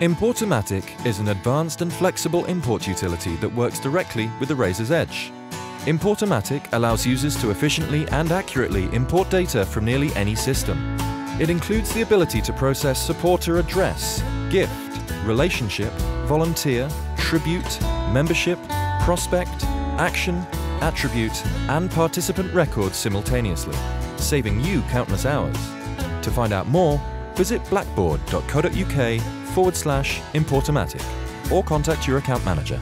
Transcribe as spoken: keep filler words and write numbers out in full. Importomatic is an advanced and flexible import utility that works directly with the Raiser's Edge. Importomatic allows users to efficiently and accurately import data from nearly any system. It includes the ability to process supporter address, gift, relationship, volunteer, tribute, membership, prospect, action, attribute, and participant records simultaneously, saving you countless hours. To find out more, visit blackbaud dot co dot uk forward slash importomatic or contact your account manager.